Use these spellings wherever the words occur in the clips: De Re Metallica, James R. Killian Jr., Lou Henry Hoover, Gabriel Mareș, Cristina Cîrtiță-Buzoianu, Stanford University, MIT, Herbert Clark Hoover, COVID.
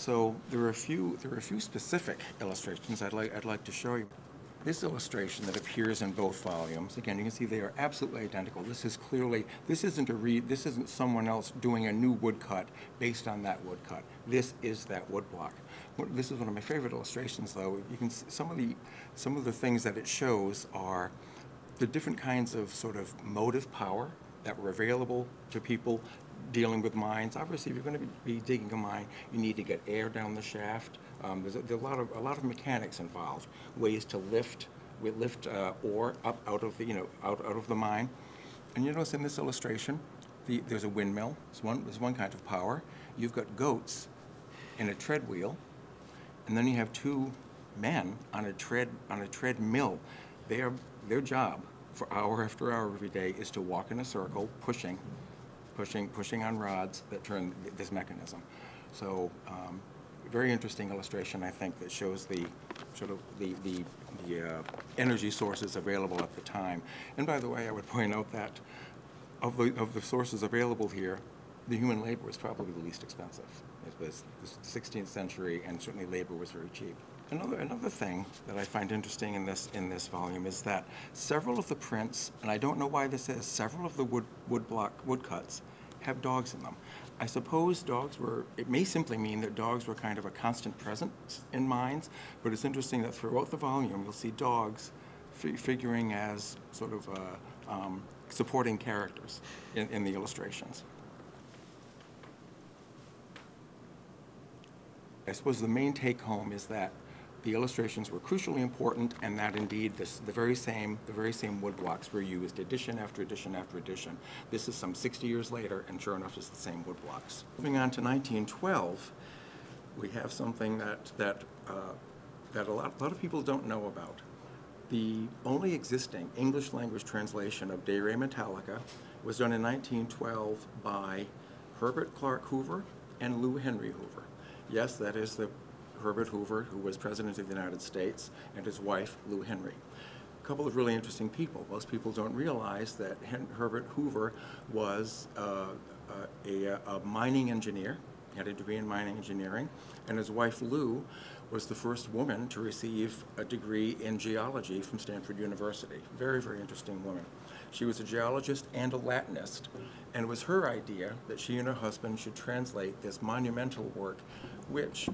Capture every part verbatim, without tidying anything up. So there are a few there are a few specific illustrations I'd like I'd like to show you. This illustration that appears in both volumes, again, you can see they are absolutely identical. This is clearly, this isn't a re, this isn't someone else doing a new woodcut based on that woodcut. This is that woodblock. This is one of my favorite illustrations, though. You can see some of the some of the things that it shows are the different kinds of sort of motive power that were available to people dealing with mines. Obviously, if you're going to be, be digging a mine, you need to get air down the shaft. Um, there's a, there are a lot of a lot of mechanics involved. Ways to lift, we lift uh, ore up out of the you know out out of the mine. And you notice in this illustration, the, there's a windmill. It's one there's one kind of power. You've got goats in a tread wheel, and then you have two men on a tread on a treadmill. Their their job for hour after hour every day is to walk in a circle, pushing, pushing, pushing on rods that turn this mechanism. So. Um, Very interesting illustration, I think, that shows the sort of the the, the uh, energy sources available at the time. And by the way, I would point out that of the of the sources available here, the human labor was probably the least expensive. It was the sixteenth century, and certainly labor was very cheap. Another another thing that I find interesting in this in this volume is that several of the prints, and I don't know why this is, several of the wood woodblock woodcuts have dogs in them. I suppose dogs were, it may simply mean that dogs were kind of a constant presence in mines, but it's interesting that throughout the volume you'll see dogs f figuring as sort of uh, um, supporting characters in, in the illustrations. I suppose the main take home is that the illustrations were crucially important, and that indeed this, the very same the very same woodblocks were used edition after edition after edition. This is some sixty years later, and sure enough, it's the same woodblocks. Moving on to nineteen twelve, we have something that that uh, that a lot a lot of people don't know about. The only existing English language translation of De Re Metallica was done in nineteen twelve by Herbert Clark Hoover and Lou Henry Hoover. Yes, that is the Herbert Hoover, who was President of the United States, and his wife, Lou Henry. A couple of really interesting people. Most people don't realize that Hen Herbert Hoover was uh, a, a, a mining engineer, had a degree in mining engineering, and his wife, Lou, was the first woman to receive a degree in geology from Stanford University. Very, very interesting woman. She was a geologist and a Latinist, and it was her idea that she and her husband should translate this monumental work, which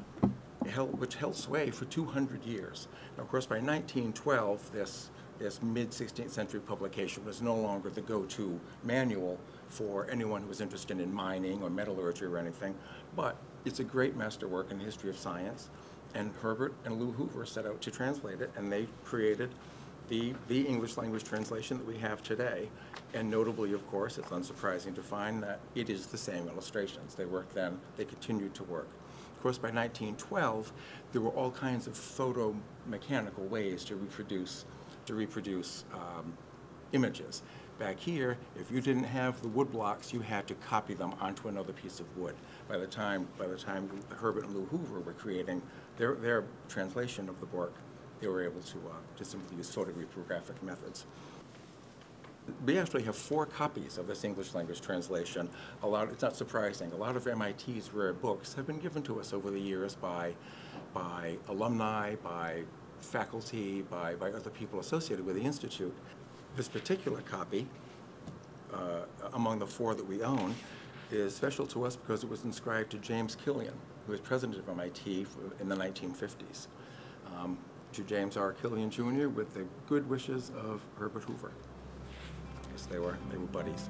Held, which held sway for two hundred years. Now, of course, by nineteen twelve, this, this mid sixteenth century publication was no longer the go-to manual for anyone who was interested in mining or metallurgy or anything, but it's a great masterwork in the history of science, and Herbert and Lou Hoover set out to translate it, and they created the, the English language translation that we have today. And notably, of course, it's unsurprising to find that it is the same illustrations. They worked then, they continued to work. Of course, by nineteen twelve, there were all kinds of photomechanical ways to reproduce, to reproduce um, images. Back here, if you didn't have the wood blocks, you had to copy them onto another piece of wood. By the time, by the time Herbert and Lou Hoover were creating their their translation of the work, they were able to uh, to simply use photoreprographic methods. We actually have four copies of this English language translation. A lot, it's not surprising, a lot of M I T's rare books have been given to us over the years by, by alumni, by faculty, by, by other people associated with the Institute. This particular copy, uh, among the four that we own, is special to us because it was inscribed to James Killian, who was president of M I T in the nineteen fifties. Um, to James R. Killian Junior with the good wishes of Herbert Hoover. They were, they were buddies.